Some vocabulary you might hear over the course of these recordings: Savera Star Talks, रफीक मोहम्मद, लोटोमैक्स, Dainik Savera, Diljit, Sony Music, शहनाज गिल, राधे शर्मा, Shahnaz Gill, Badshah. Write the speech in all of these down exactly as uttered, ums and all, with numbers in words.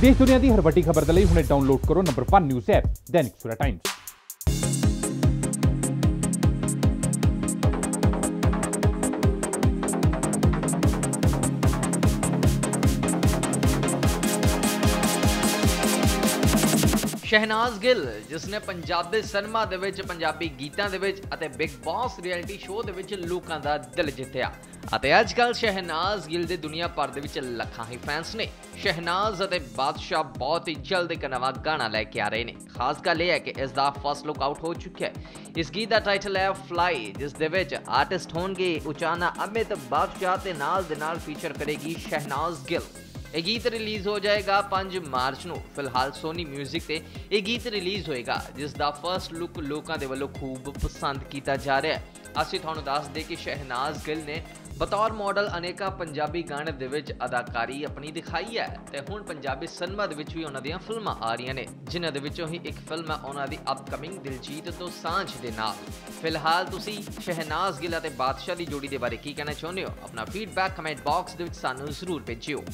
देश दुनिया की हर वड्डी खबर के लिए हुणे डाउनलोड करो number one news app Dainik Savera times. शहनाज गिल जिसने पंजाबी सिनेमा दे विच पंजाबी गीतां दे विच अते बिग बॉस रियलिटी शो दे विच लोकां दा दिल जित्या। अजकल शहनाज गिल दे दुनिया भर दे विच लाखां ही फैंस ने। शहनाज अते बादशाह बहुत ही जल्द एक नवा गाना लेके आ रहे ने। खास गल यह है कि इसका फर्स्ट लुक आउट हो चुका है। इस गीत का टाइटल है फ्लाई, जिस दे विच आर्टिस्ट होणगे उचाना अमित बादशाह ते नाल दे नाल फीचर करेगी शहनाज गिल। यह गीत रिलीज़ हो जाएगा पाँच मार्च को। फिलहाल सोनी म्यूजिक से यह गीत रिलीज़ होएगा, जिसका फर्स्ट लुक लोगों के वलों खूब पसंद किया जा रहा है। असीं तुहानूं दस दे कि शहनाज गिल ने बतौर मॉडल अनेका पंजाबी गाने दे विच अदाकारी अपनी दिखाई है ते हुण पंजाबी सिनेमा दे विच भी उन्हां दियां फिल्मां आ रहियां ने, जिन्हां दे विचों ही एक फिल्म है उन्हां दी अपकमिंग दिलजीत तो सांझ दे नाल। फिलहाल तुसी शहनाज गिल अते बादशाह दी जोड़ी दे बारे की कहना चाहुंदे हो? अपना फीडबैक कमेंट बॉक्स दे विच सानूं जरूर भेजियो।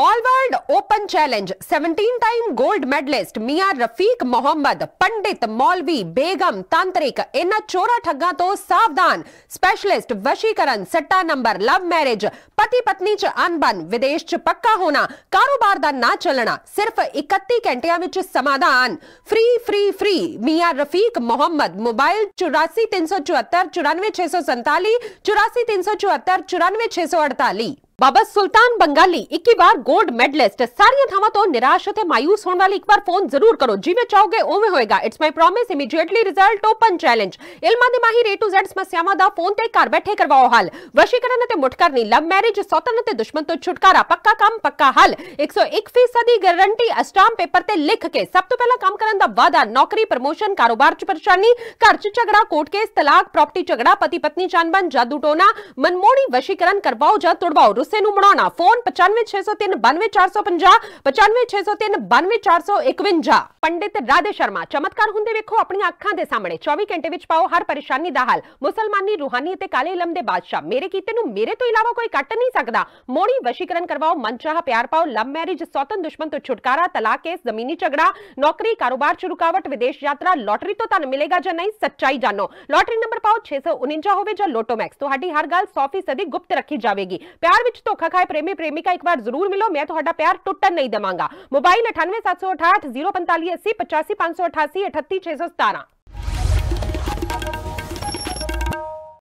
ऑल वर्ल्ड ओपन चैलेंज सत्रह टाइम गोल्ड मेडलिस्ट मियां रफीक मोहम्मद, पंडित मौलवी बेगम तांत्रिक इन्हां चोरा ठग्गा तो सावधान, स्पेशलिस्ट वशीकरण, सट्टा नंबर, लव मैरिज, पति पत्नी च अनबन, विदेश च पक्का होना, कारोबार दा ना चलना, सिर्फ इकत्ती घंटिया विच समाधान। फ्री फ्री फ्री मियां रफीक मोहम्मद। मोबाइल चौरासी तीन सौ चौहत्तर चौरानवे छे सौ संताली चौरासी तीन सौ चौहत्तर चौरानवे छे सौ अड़ताली। बाबा सुल्तान बंगाली इक्की बार गोल्ड मेडलिस्ट। सारियां थावां तो निराश ते मायूस होने वाले एक बार फोन जरूर करो, जिवें चाहोगे उवें होएगा। It's my promise immediately result open challenge. इलमां दे माहिर ए टू ज़ेड समस्यावां दा फोन ते घर बैठे करवाओ हल। वशीकरण ते मुठकरनी, लव मैरिज, सौतन ते दुश्मन तो छुटकारा, पक्का काम पक्का हल, एक सौ एक फीसद दी गारंटी, अस्टाम पेपर ते लिख के सब तो पहला काम करन दा वादा, नौकरी, प्रमोशन, कारोबार च परेशानी, घर च झगड़ा, कोर्ट केस, तलाक, प्रॉपर्टी झगड़ा, पति पत्नी चानबन, जादू टोना, मनमोहनी वशीकरण करवाओ जा तुड़वाओ। फोन पचानवे छे सौ तीन बानवे चार सौ पंजा पचानवे छे सौ तीन बानवे चार सौ इकवंजा। पंडित राधे शर्मा चमत्कार हुंदे वेखो अपनी अखां दे सामने। चौबी घंटे विच पाओ हर परेशानी दा हल। मुसलमानी रूहानी ते काले इलम दे बादशाह, मेरे कीते नूं मेरे तो इलावा कोई कट नहीं सकदा। मोड़ी वशीकरण करवाओ, मनचाहा प्यार पाओ, लव मैरिज, सौतन दुश्मन तो छुटकारा, तलाक केस, जमीनी झगड़ा, नौकरी कारोबार च रुकावट, विदेश यात्रा, लॉटरी तो धन मिलेगा जा नहीं, सच्चाई जानो। लॉटरी नंबर पाओ छे सौ उनंजा होवे जा लोटोमैक्स। तुहाडी हर गल सौ फीसदी गुप्त रखी जाएगी। प्यार विच धोखा खाए प्रेमी प्रेमिका एक बार जरूर मिलो, मैं तुहाडा प्यार टुटन नहीं देवांगा। मोबाइल अठानवे सात सौ अठाठ जीरो पैंताली अस्सी पचासी पांच सौ अठासी अठत्ती छे सौ सतारा।